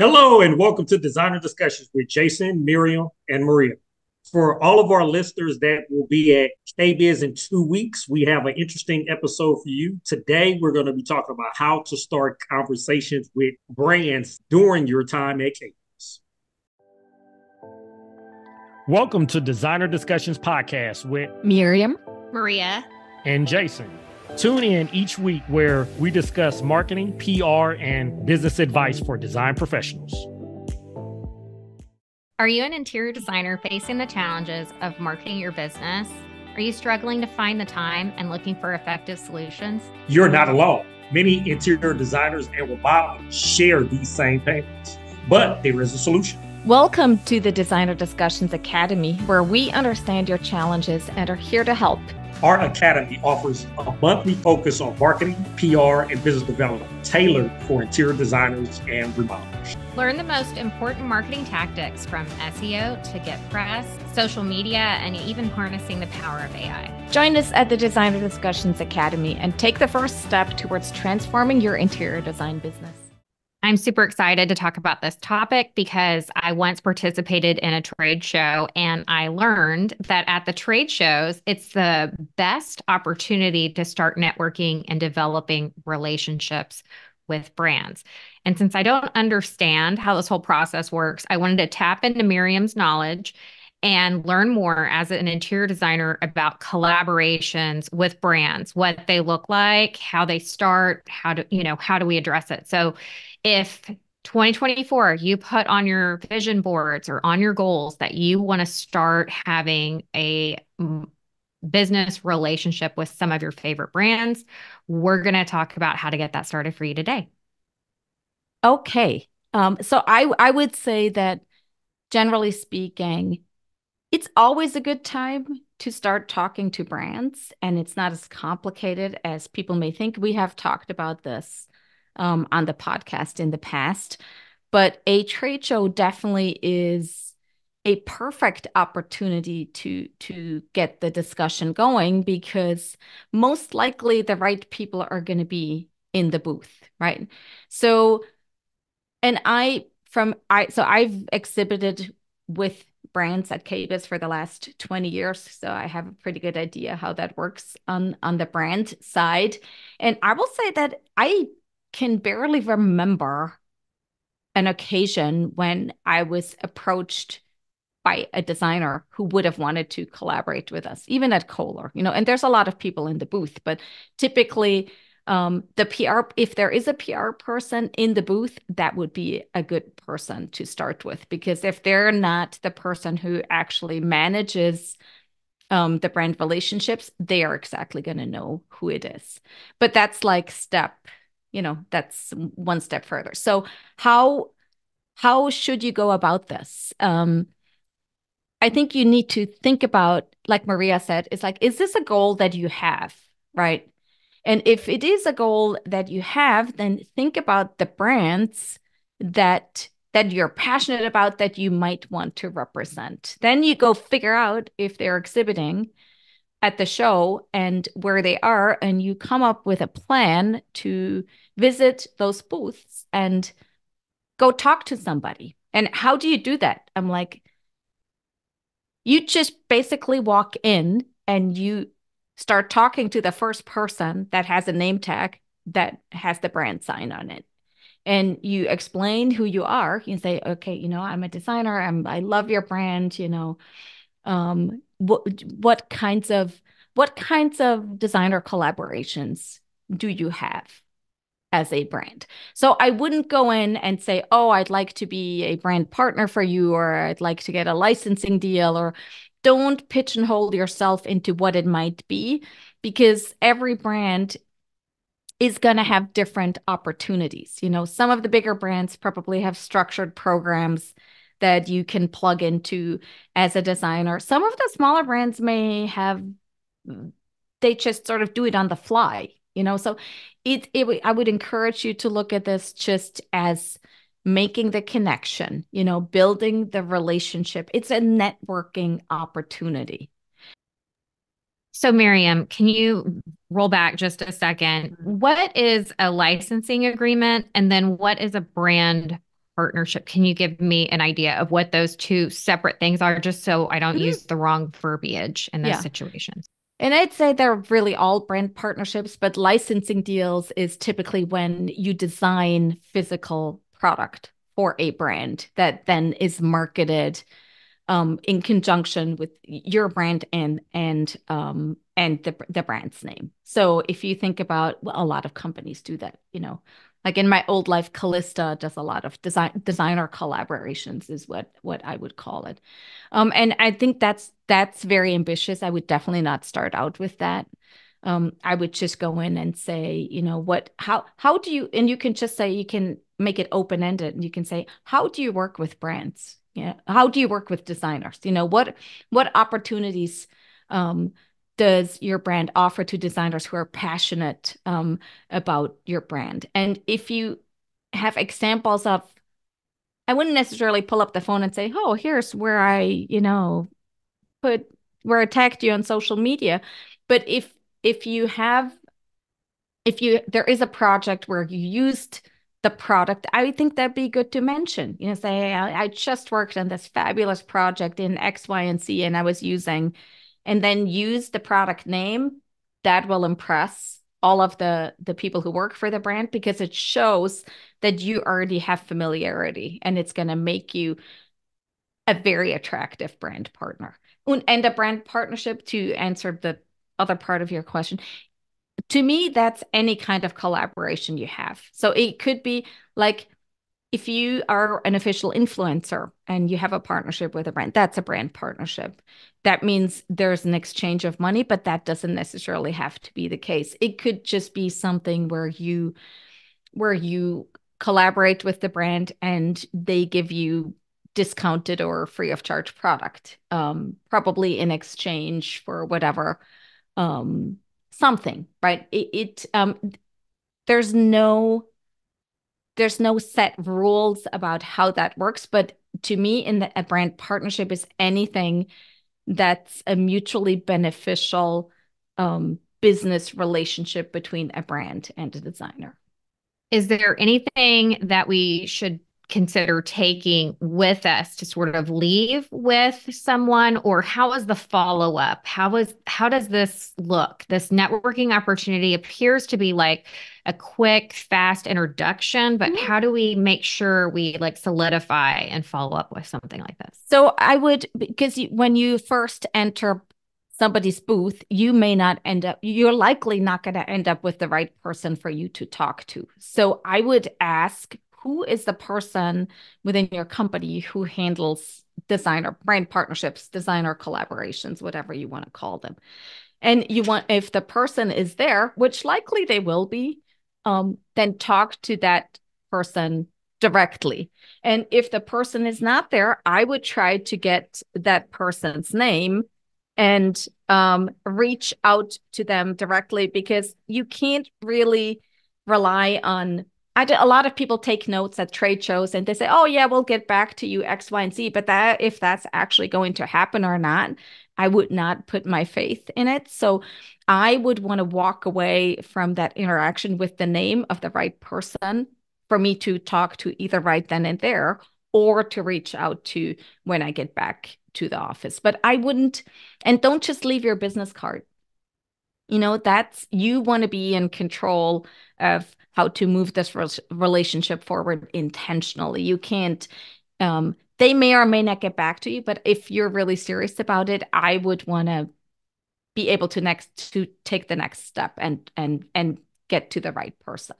Hello and welcome to Designer Discussions with Jason, Mirjam, and Maria. For all of our listeners that will be at KBIS in 2 weeks, we have an interesting episode for you. Today, we're going to be talking about how to start conversations with brands during your time at KBIS. Welcome to Designer Discussions Podcast with Mirjam, Maria, and Jason. Tune in each week where we discuss marketing, PR, and business advice for design professionals. Are you an interior designer facing the challenges of marketing your business? Are you struggling to find the time and looking for effective solutions? You're not alone. Many interior designers and remodelers share these same pains, but there is a solution. Welcome to the Designer Discussions Academy, where we understand your challenges and are here to help. Our academy offers a monthly focus on marketing, PR, and business development tailored for interior designers and remodelers. Learn the most important marketing tactics from SEO to get press, social media, and even harnessing the power of AI. Join us at the Designer Discussions Academy and take the first step towards transforming your interior design business. I'm super excited to talk about this topic because I once participated in a trade show and I learned that at the trade shows, it's the best opportunity to start networking and developing relationships with brands. And since I don't understand how this whole process works, I wanted to tap into Mirjam's knowledge and learn more as an interior designer about collaborations with brands, what they look like, how they start, how do we address it? So if 2024, you put on your vision boards or on your goals that you want to start having a business relationship with some of your favorite brands, we're going to talk about how to get that started for you today. Okay. So I would say that generally speaking, it's always a good time to start talking to brands, and it's not as complicated as people may think. We have talked about this on the podcast in the past, but a trade show definitely is a perfect opportunity to get the discussion going because most likely the right people are going to be in the booth, right? So I've exhibited with brands at KBIS for the last 20 years. So I have a pretty good idea how that works on the brand side. And I will say that I can barely remember an occasion when I was approached by a designer who would have wanted to collaborate with us, even at Kohler, and there's a lot of people in the booth, but typically the PR, if there is a PR person in the booth, that would be a good person to start with, because if they're not the person who actually manages the brand relationships, they are exactly going to know who it is. But that's like that's one step further. So how should you go about this? I think you need to think about, like Maria said, it's like, is this a goal that you have, right? And if it is a goal that you have, then think about the brands that you're passionate about that you might want to represent. Then you go figure out if they're exhibiting at the show and where they are, and you come up with a plan to visit those booths and go talk to somebody. And how do you do that? I'm like, you just basically walk in and you start talking to the first person that has a name tag that has the brand sign on it. And you explain who you are. You say, okay, I'm a designer. I love your brand. What kinds of designer collaborations do you have as a brand? So I wouldn't go in and say, oh, I'd like to be a brand partner for you, or I'd like to get a licensing deal, or don't pigeonhole yourself into what it might be, because every brand is going to have different opportunities. Some of the bigger brands probably have structured programs that you can plug into as a designer. Some of the smaller brands they just sort of do it on the fly, So I would encourage you to look at this just as making the connection, building the relationship. It's a networking opportunity. So Mirjam, can you roll back just a second? What is a licensing agreement? And then what is a brand partnership. Can you give me an idea of what those two separate things are, just so I don't use the wrong verbiage in those situations? And I'd say they're really all brand partnerships, but licensing deals is typically when you design physical product for a brand that then is marketed in conjunction with your brand and the brand's name. So if you think about, well, a lot of companies do that, you know, like in my old life, Calista does a lot of designer collaborations is what I would call it. And I think that's very ambitious. I would definitely not start out with that. I would just go in and say, you know, how do you, and you can just say, you can make it open-ended and you can say, how do you work with brands? Yeah. How do you work with designers? You know, what opportunities, does your brand offer to designers who are passionate about your brand? And if you have examples of, I wouldn't necessarily pull up the phone and say, oh, here's where I, you know, where I tagged you on social media. But if there is a project where you used the product, I think that'd be good to mention, you know, say, hey, I just worked on this fabulous project in X, Y, and Z, and I was using, and then use the product name. That will impress all of the people who work for the brand, because it shows that you already have familiarity, and it's going to make you a very attractive brand partner. And a brand partnership, to answer the other part of your question, to me, that's any kind of collaboration you have. So it could be like, if you are an official influencer and you have a partnership with a brand, that's a brand partnership. That means there's an exchange of money, but that doesn't necessarily have to be the case. It could just be something where you collaborate with the brand and they give you discounted or free of charge product, probably in exchange for whatever, something, right? There's no set rules about how that works, but to me, a brand partnership is anything that's a mutually beneficial business relationship between a brand and a designer. Is there anything that we should consider taking with us to sort of leave with someone, or how is the follow-up? How does this look? This networking opportunity appears to be like a quick, fast introduction, but how do we make sure we like solidify and follow up with something like this? So I would, because when you first enter somebody's booth, you're likely not going to end up with the right person for you to talk to. So I would ask, who is the person within your company who handles designer brand partnerships, designer collaborations, whatever you want to call them? And if the person is there, which likely they will be, then talk to that person directly. And if the person is not there, I would try to get that person's name and reach out to them directly, because you can't really rely on, a lot of people take notes at trade shows and they say, oh, yeah, we'll get back to you X, Y, and Z. But if that's actually going to happen or not, I would not put my faith in it. So I would want to walk away from that interaction with the name of the right person for me to talk to, either right then and there or to reach out to when I get back to the office. But I wouldn't, and don't just leave your business card. You know, you want to be in control of how to move this relationship forward intentionally. You can't, they may or may not get back to you, but if you're really serious about it, I would want to be able to take the next step and get to the right person.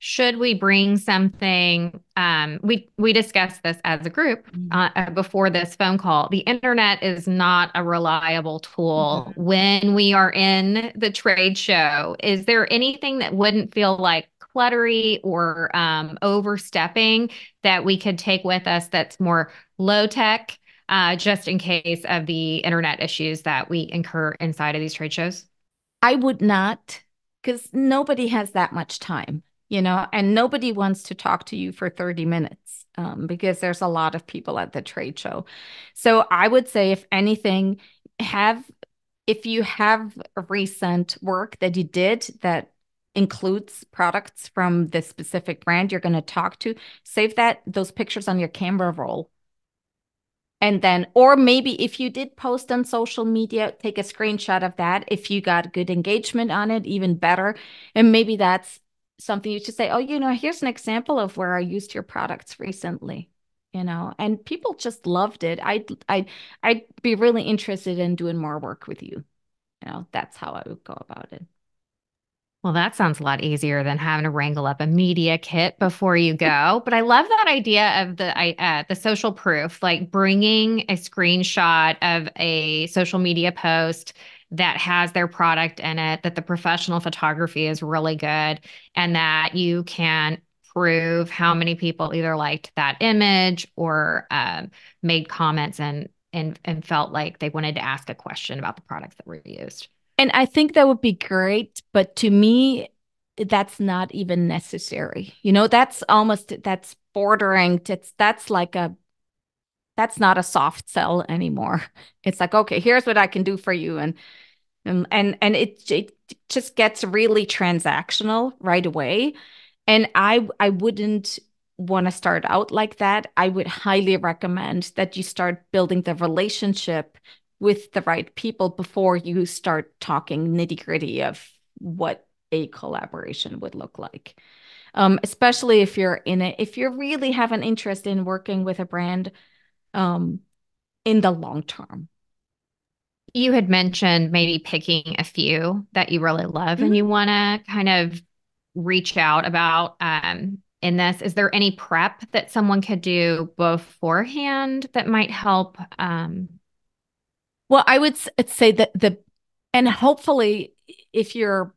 Should we bring something? We discussed this as a group before this phone call. The internet is not a reliable tool when we are in the trade show. Is there anything that wouldn't feel like cluttery or overstepping that we could take with us that's more low tech, just in case of the internet issues that we incur inside of these trade shows? I would not, because nobody has that much time. You know, and nobody wants to talk to you for 30 minutes because there's a lot of people at the trade show. So I would say, if anything, if you have recent work that you did that includes products from the specific brand you're going to talk to, save that those pictures on your camera roll. And then, or maybe if you did post on social media, take a screenshot of that. If you got good engagement on it, even better. And maybe that's something you should say, oh, you know, here's an example of where I used your products recently, you know, and people just loved it. I'd be really interested in doing more work with you. You know, that's how I would go about it. Well, that sounds a lot easier than having to wrangle up a media kit before you go. But I love that idea of the social proof, like bringing a screenshot of a social media post that has their product in it, that the professional photography is really good, and that you can prove how many people either liked that image or made comments and felt like they wanted to ask a question about the products that were used. And I think that would be great, but to me, that's not even necessary. You know, that's almost, that's bordering, that's like a, that's not a soft sell anymore. It's like, okay, here's what I can do for you. And it just gets really transactional right away. And I wouldn't want to start out like that. I would highly recommend that you start building the relationship with the right people before you start talking nitty-gritty of what a collaboration would look like. Especially if you're if you really have an interest in working with a brand in the long term. You had mentioned maybe picking a few that you really love and you want to kind of reach out about in this. Is there any prep that someone could do beforehand that might help? Well, I would say that and hopefully if you're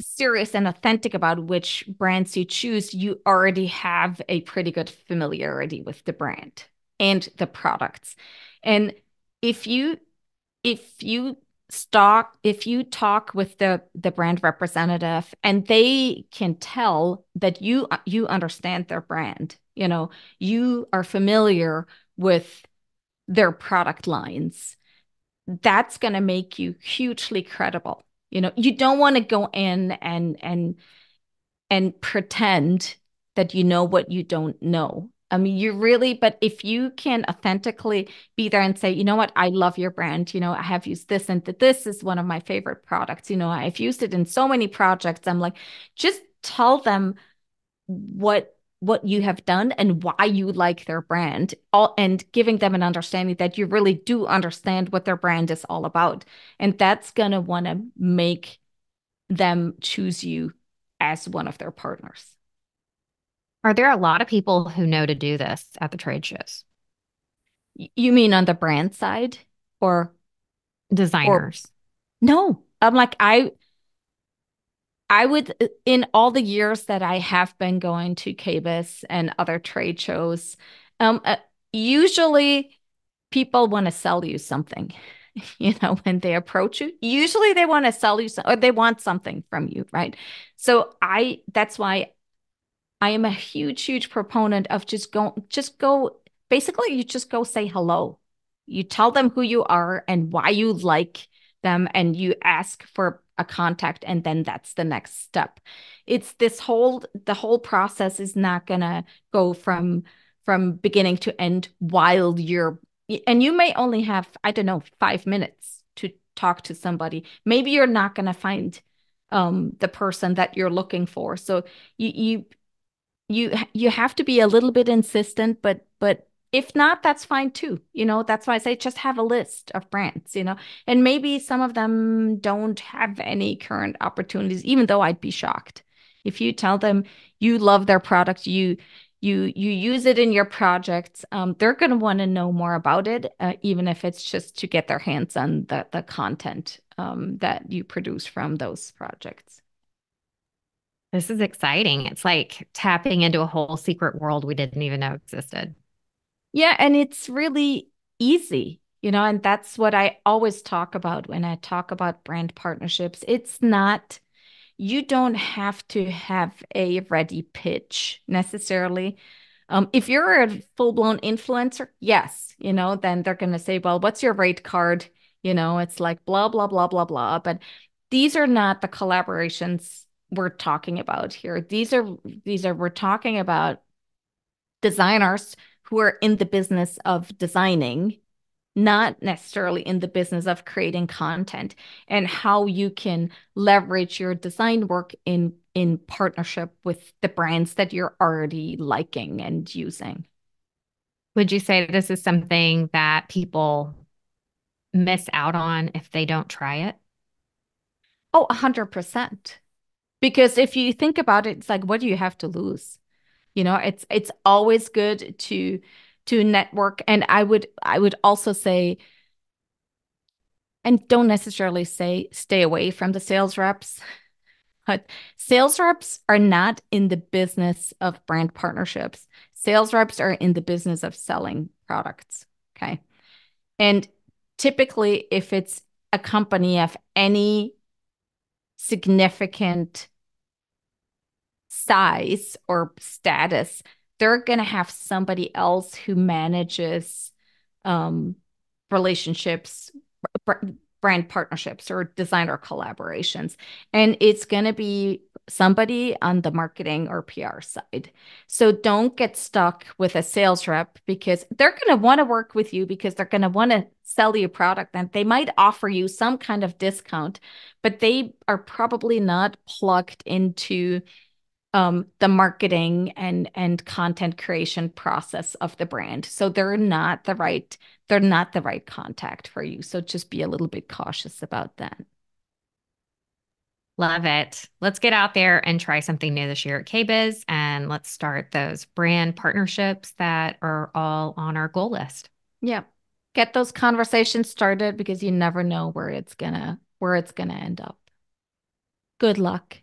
serious and authentic about which brands you choose, you already have a pretty good familiarity with the brand and the products. And if you talk with the brand representative and they can tell that you understand their brand, you know, you are familiar with their product lines, that's going to make you hugely credible. You know, you don't want to go in and pretend that you know what you don't know. I mean, but if you can authentically be there and say, you know what, I love your brand. You know, I have used this and this is one of my favorite products. You know, I've used it in so many projects. I'm like, just tell them what you have done and why you like their brand, and giving them an understanding that you really do understand what their brand is all about. And that's going to want to make them choose you as one of their partners. Are there a lot of people who know to do this at the trade shows? You mean on the brand side or designers? No, I'm like, I would, in all the years that I have been going to KBIS and other trade shows, usually people want to sell you something, you know, when they approach you. Usually they want to sell you or they want something from you, right? So that's why I am a huge, huge proponent of just go, basically you just go say hello. You tell them who you are and why you like them, and you ask for a contact, and then that's the next step. It's the whole process is not gonna go from beginning to end while you may only have, I don't know, 5 minutes to talk to somebody. Maybe you're not gonna find the person that you're looking for. So you have to be a little bit insistent, but if not, that's fine too. You know, that's why I say just have a list of brands, you know, and maybe some of them don't have any current opportunities, even though I'd be shocked. If you tell them you love their product, you use it in your projects, they're going to want to know more about it, even if it's just to get their hands on the content that you produce from those projects. This is exciting. It's like tapping into a whole secret world we didn't even know existed. Yeah, and it's really easy, you know, and that's what I always talk about when I talk about brand partnerships. It's not, you don't have to have a ready pitch necessarily. If you're a full-blown influencer, yes, you know, then they're going to say, well, what's your rate card? You know, it's like blah, blah, blah, blah, blah. But these are not the collaborations we're talking about here. We're talking about designers who are in the business of designing, not necessarily in the business of creating content, and how you can leverage your design work in partnership with the brands that you're already liking and using. Would you say this is something that people miss out on if they don't try it? Oh, 100%. Because if you think about it, it's like, what do you have to lose? You know, it's always good to network. And I would also say, and don't necessarily say stay away from the sales reps, but sales reps are not in the business of brand partnerships. Sales reps are in the business of selling products, okay? And typically, if it's a company of any significant size or status, they're going to have somebody else who manages relationships, brand partnerships, or designer collaborations. And it's going to be somebody on the marketing or PR side. So don't get stuck with a sales rep, because they're going to want to work with you because they're going to want to sell you a product, and they might offer you some kind of discount, but they are probably not plugged into the marketing and content creation process of the brand. So they're not the right contact for you. So just be a little bit cautious about that. Love it. Let's get out there and try something new this year at KBIS, and let's start those brand partnerships that are all on our goal list. Yeah. Get those conversations started, because you never know where it's gonna end up. Good luck.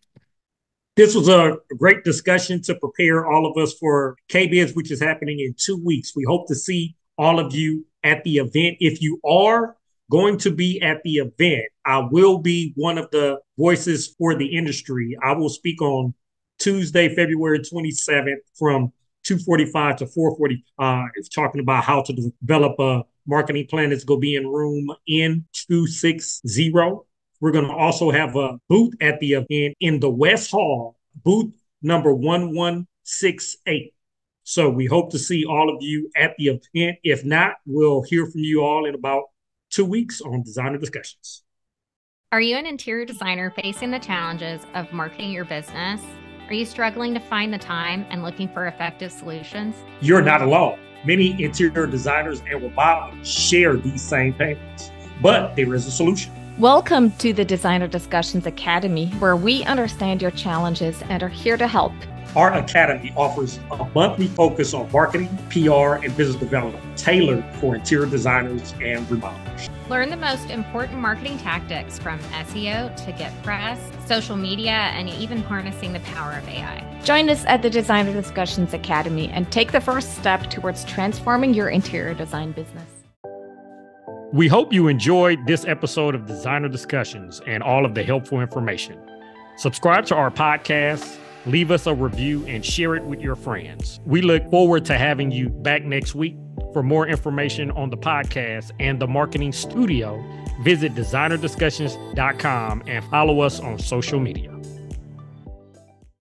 This was a great discussion to prepare all of us for KBIS, which is happening in 2 weeks. We hope to see all of you at the event. If you are going to be at the event, I will be one of the voices for the industry. I will speak on Tuesday, February 27th from 2:45 to 4:40. It's talking about how to develop a marketing plan. It's going to be in room N260. We're going to also have a booth at the event in the West Hall, booth number 1168. So we hope to see all of you at the event. If not, we'll hear from you all in about 2 weeks on Designer Discussions. Are you an interior designer facing the challenges of marketing your business? Are you struggling to find the time and looking for effective solutions? You're not alone. Many interior designers and remodelers share these same pains, but there is a solution. Welcome to the Designer Discussions Academy, where we understand your challenges and are here to help. Our academy offers a monthly focus on marketing, PR, and business development, tailored for interior designers and remodelers. Learn the most important marketing tactics, from SEO to get press, social media, and even harnessing the power of AI. Join us at the Designer Discussions Academy and take the first step towards transforming your interior design business. We hope you enjoyed this episode of Designer Discussions and all of the helpful information. Subscribe to our podcast, leave us a review, and share it with your friends. We look forward to having you back next week. For more information on the podcast and the marketing studio, visit designerdiscussions.com and follow us on social media.